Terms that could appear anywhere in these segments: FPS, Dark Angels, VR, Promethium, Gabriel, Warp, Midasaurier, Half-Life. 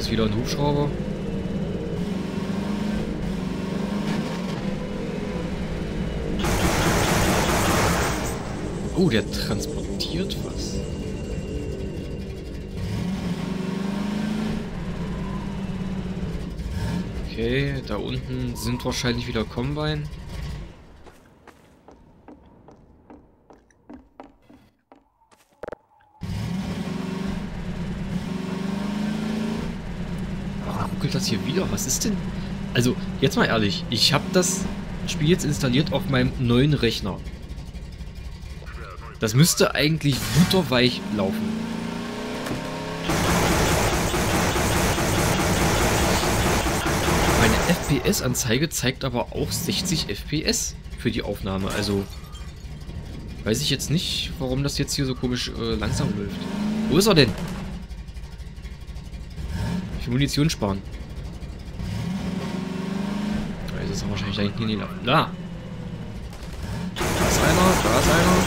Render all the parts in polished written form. ist wieder ein Hubschrauber. Oh, der transportiert was. Okay, da unten sind wahrscheinlich wieder Combine. Warum ruckelt das hier wieder? Was ist denn? Also, jetzt mal ehrlich, ich habe das Spiel jetzt installiert auf meinem neuen Rechner. Das müsste eigentlich butterweich laufen. Meine FPS-Anzeige zeigt aber auch 60 FPS für die Aufnahme. Also weiß ich jetzt nicht, warum das jetzt hier so komisch langsam läuft. Wo ist er denn? Ich will Munition sparen. Da ist er wahrscheinlich da hinten in den Lappen. Da! Da ist einer, da ist einer.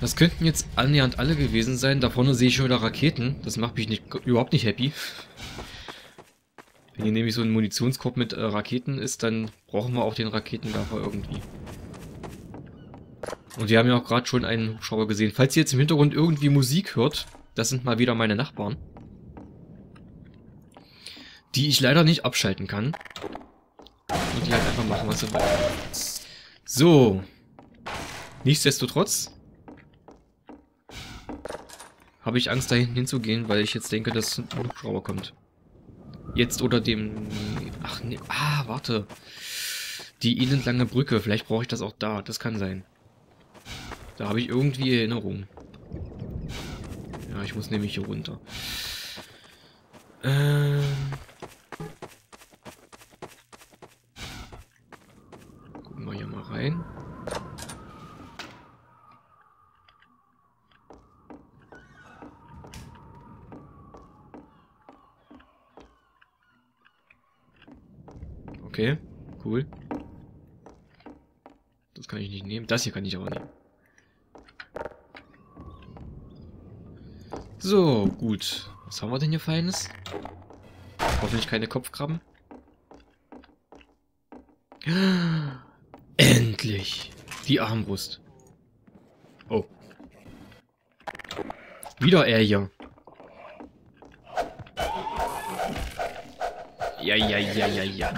Das könnten jetzt annähernd alle gewesen sein. Da vorne sehe ich schon wieder Raketen. Das macht mich überhaupt nicht happy. Wenn hier nämlich so ein Munitionskorb mit Raketen ist, dann brauchen wir auch den Raketenwerfer irgendwie. Und wir haben ja auch gerade schon einen Hubschrauber gesehen. Falls ihr jetzt im Hintergrund irgendwie Musik hört, das sind mal wieder meine Nachbarn. Die ich leider nicht abschalten kann. Und die halt einfach machen, was sie wollen. So. Nichtsdestotrotz habe ich Angst, da hinten hinzugehen, weil ich jetzt denke, dass ein Hubschrauber kommt. Jetzt oder dem... Ach ne... Ah, warte. Die elendlange Brücke. Vielleicht brauche ich das auch da. Das kann sein. Da habe ich irgendwie Erinnerungen. Ja, ich muss nämlich hier runter. Gucken wir hier mal rein. Okay, cool. Das kann ich nicht nehmen. Das hier kann ich aber nehmen. So, gut. Was haben wir denn hier Feines? Hoffentlich keine Kopfkrabben. Endlich! Die Armbrust. Oh. Wieder er hier. Ja, ja, ja, ja, ja.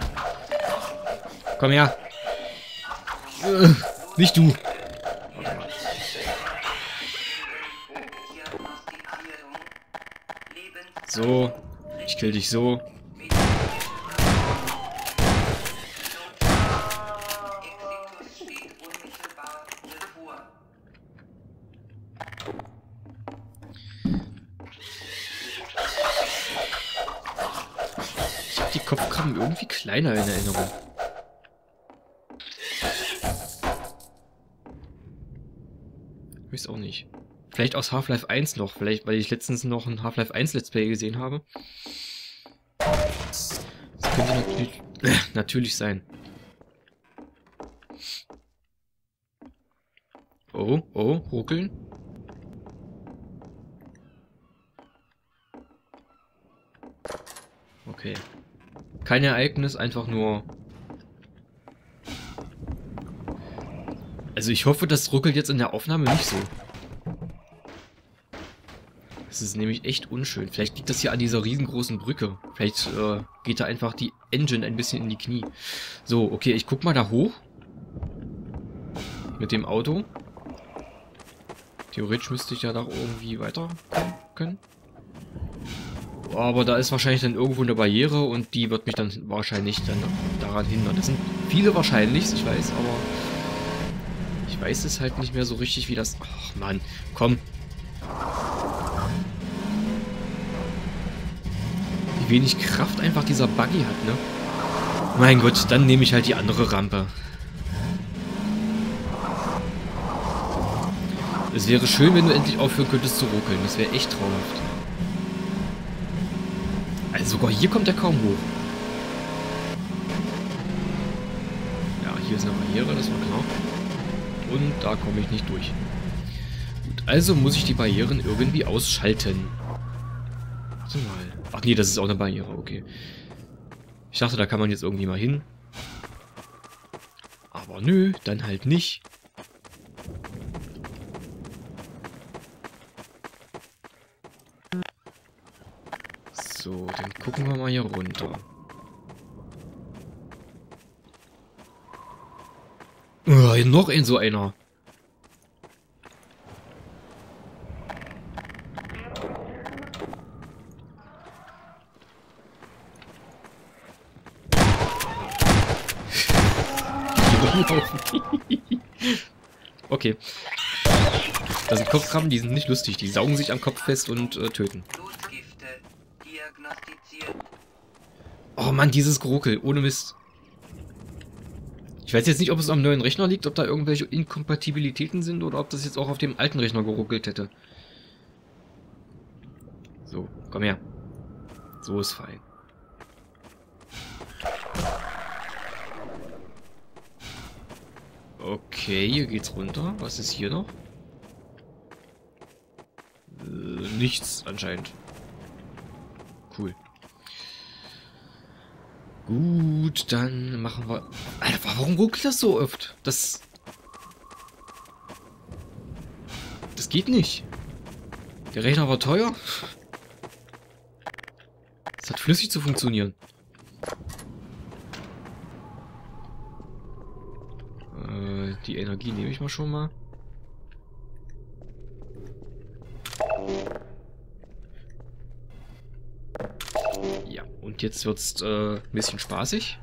Komm her. Nicht du. So. Ich kill dich so. Ich hab die Kopfkrabben irgendwie kleiner in Erinnerung. Auch nicht. Vielleicht aus Half-Life 1 noch. Vielleicht, weil ich letztens noch ein Half-Life 1 Let's Play gesehen habe. Das könnte natürlich sein. Oh, oh, ruckeln. Okay. Kein Ereignis, einfach nur... Also ich hoffe, das ruckelt jetzt in der Aufnahme nicht so. Das ist nämlich echt unschön. Vielleicht liegt das hier an dieser riesengroßen Brücke. Vielleicht geht da einfach die Engine ein bisschen in die Knie. So, okay, ich guck mal da hoch. Mit dem Auto. Theoretisch müsste ich ja da irgendwie weiter können. Aber da ist wahrscheinlich dann irgendwo eine Barriere und die wird mich dann wahrscheinlich dann daran hindern. Das sind viele wahrscheinlich, ich weiß, aber... Ich weiß es halt nicht mehr so richtig, wie das... Ach Mann, komm. Wie wenig Kraft einfach dieser Buggy hat, ne? Mein Gott, dann nehme ich halt die andere Rampe. Es wäre schön, wenn du endlich aufhören könntest zu ruckeln. Das wäre echt traumhaft. Also sogar hier kommt er kaum hoch. Ja, hier ist eine Barriere, das war klar. Und da komme ich nicht durch. Gut, also muss ich die Barrieren irgendwie ausschalten. Warte mal. Ach nee, das ist auch eine Barriere, okay. Ich dachte, da kann man jetzt irgendwie mal hin. Aber nö, dann halt nicht. So, dann gucken wir mal hier runter. Oh, noch ein so einer. Okay. Das sind Kopfkrabben, die sind nicht lustig. Die saugen sich am Kopf fest und töten. Oh Mann, dieses Geruckel. Ohne Mist. Ich weiß jetzt nicht, ob es am neuen Rechner liegt, ob da irgendwelche Inkompatibilitäten sind oder ob das jetzt auch auf dem alten Rechner geruckelt hätte. So, komm her. So ist fein. Okay, hier geht's runter. Was ist hier noch? Nichts anscheinend. Cool. Gut, dann machen wir... Alter, warum ruckelt das so oft? Das geht nicht. Der Rechner war teuer. Es hat flüssig zu funktionieren. Die Energie nehme ich mal schon mal. Ja, und jetzt wird es ein bisschen spaßig.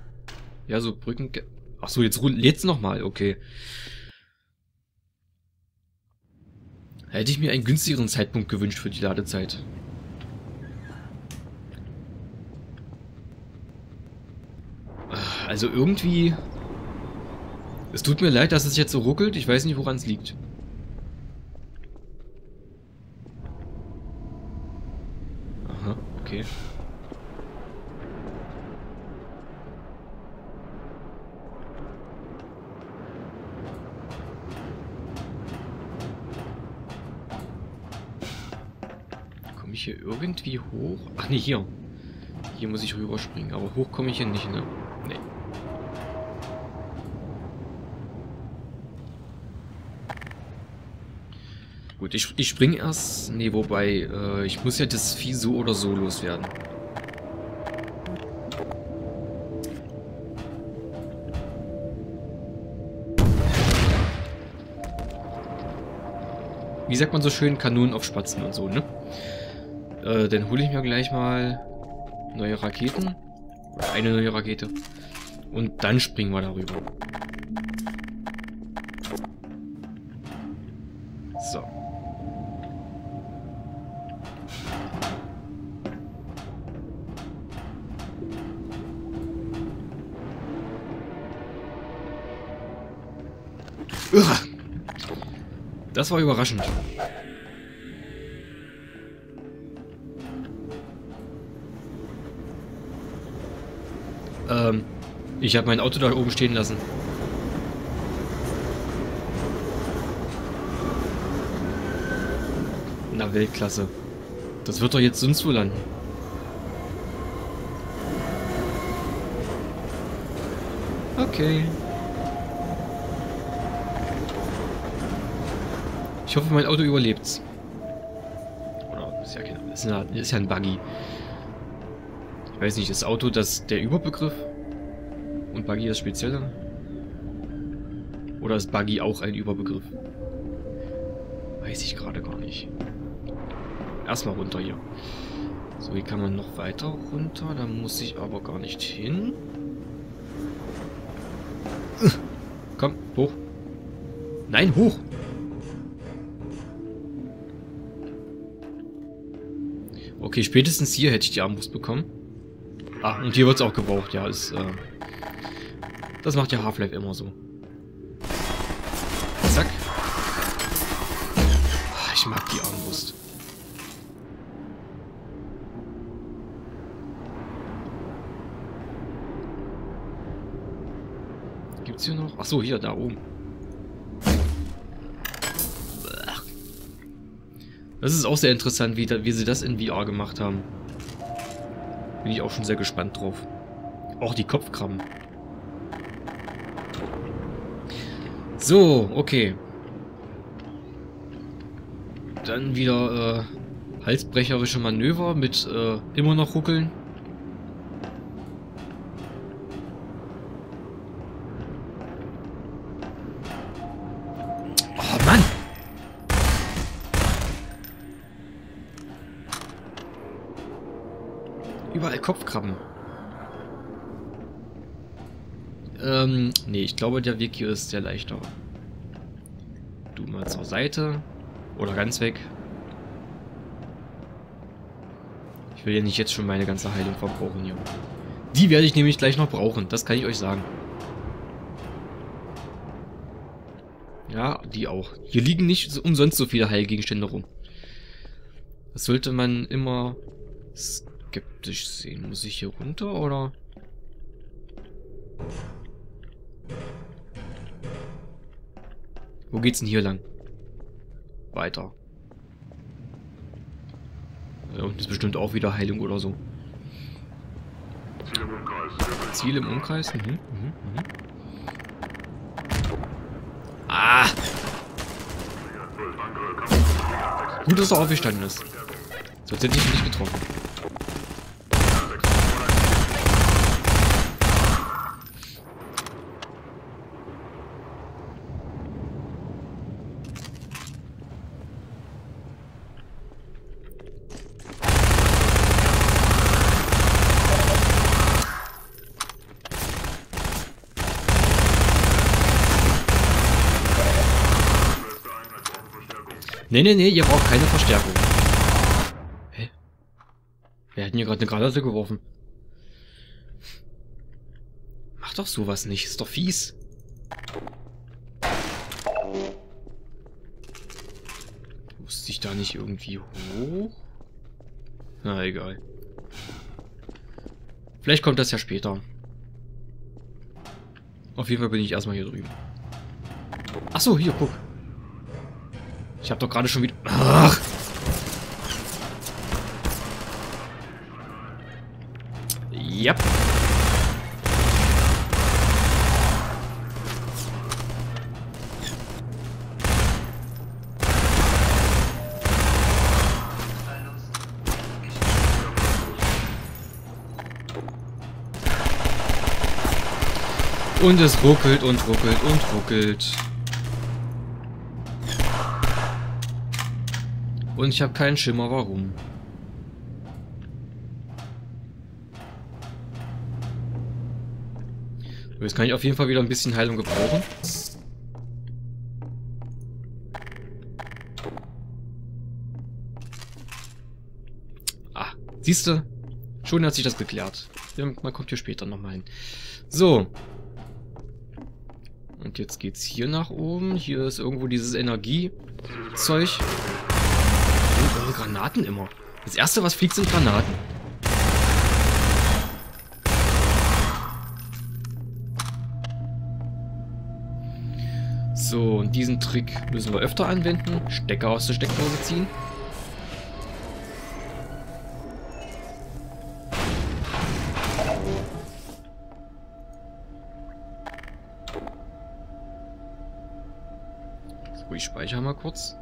Ja, so Brücken... Achso, jetzt nochmal, okay. Hätte ich mir einen günstigeren Zeitpunkt gewünscht für die Ladezeit. Also irgendwie... Es tut mir leid, dass es jetzt so ruckelt. Ich weiß nicht, woran es liegt. Aha, okay. Komme ich hier irgendwie hoch? Ach nee, hier. Hier muss ich rüberspringen. Aber hoch komme ich hier nicht, ne? Nee. Gut, ich springe erst. Ne, wobei, ich muss ja das Vieh so oder so loswerden. Wie sagt man so schön, Kanonen auf Spatzen und so, ne? Dann hole ich mir gleich mal neue Raketen. Eine neue Rakete. Und dann springen wir darüber. So. Das war überraschend. Ich habe mein Auto da oben stehen lassen. Na, Weltklasse. Das wird doch jetzt sonst wo landen. Okay. Ich hoffe, mein Auto überlebt's. Oder ist ja kein, ist ja ein Buggy. Ich weiß nicht, ist Auto der Überbegriff? Und Buggy das Spezielle? Oder ist Buggy auch ein Überbegriff? Weiß ich gerade gar nicht. Erstmal runter hier. So, hier kann man noch weiter runter. Da muss ich aber gar nicht hin. Komm, hoch. Nein, hoch! Okay, spätestens hier hätte ich die Armbrust bekommen. Ah, und hier wird es auch gebraucht. Ja, das macht ja Half-Life immer so. Zack. Ich mag die Armbrust. Gibt's hier noch? Achso, hier, da oben. Das ist auch sehr interessant, wie sie das in VR gemacht haben. Bin ich auch schon sehr gespannt drauf. Auch die Kopfkrabben. So, okay. Dann wieder halsbrecherische Manöver mit immer noch Ruckeln. Oh Mann! Überall Kopfkrabben. Nee, ich glaube, der Weg hier ist sehr leichter. Du mal zur Seite. Oder ganz weg. Ich will ja nicht jetzt schon meine ganze Heilung verbrauchen hier. Die werde ich nämlich gleich noch brauchen, das kann ich euch sagen. Ja, die auch. Hier liegen nicht umsonst so viele Heilgegenstände rum. Das sollte man immer skeptisch sehen. Muss ich hier runter, oder? Wo geht's denn hier lang? Weiter. Da unten ist bestimmt auch wieder Heilung oder so. Ziel im Umkreis. Ziel im Umkreis? Ah! Gut, dass er aufgestanden ist. Sonst hätte ich ihn nicht getroffen. Nee, nee, nee, ihr braucht keine Verstärkung. Hä? Wer hat denn hier gerade eine Granate geworfen? Mach doch sowas nicht, ist doch fies. Musste ich da nicht irgendwie hoch? Na, egal. Vielleicht kommt das ja später. Auf jeden Fall bin ich erstmal hier drüben. Achso, hier, guck. Ich habe doch gerade schon wieder... Ach. Yep. Und es ruckelt und ruckelt und ruckelt. Und ich habe keinen Schimmer, warum. Jetzt kann ich auf jeden Fall wieder ein bisschen Heilung gebrauchen. Ah, siehst du? Schon hat sich das geklärt. Man kommt hier später nochmal hin. So. Und jetzt geht's hier nach oben. Hier ist irgendwo dieses Energiezeug. Granaten immer. Das erste, was fliegt, sind Granaten. So, und diesen Trick müssen wir öfter anwenden. Stecker aus der Steckdose ziehen. So, ich speichere mal kurz.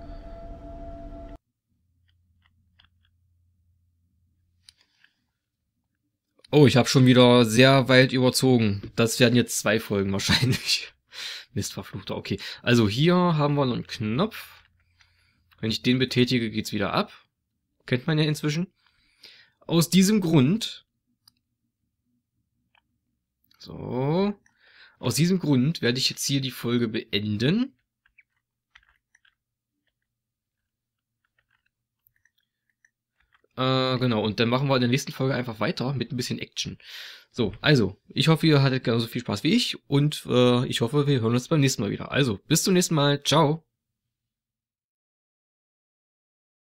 Oh, ich habe schon wieder sehr weit überzogen. Das werden jetzt 2 Folgen wahrscheinlich. Mist, verfluchter, okay. Also hier haben wir noch einen Knopf. Wenn ich den betätige, geht's wieder ab. Kennt man ja inzwischen. Aus diesem Grund... So. Aus diesem Grund werde ich jetzt hier die Folge beenden. Genau, und dann machen wir in der nächsten Folge einfach weiter mit ein bisschen Action. So, also, ich hoffe, ihr hattet genauso viel Spaß wie ich und ich hoffe, wir hören uns beim nächsten Mal wieder. Also, bis zum nächsten Mal. Ciao.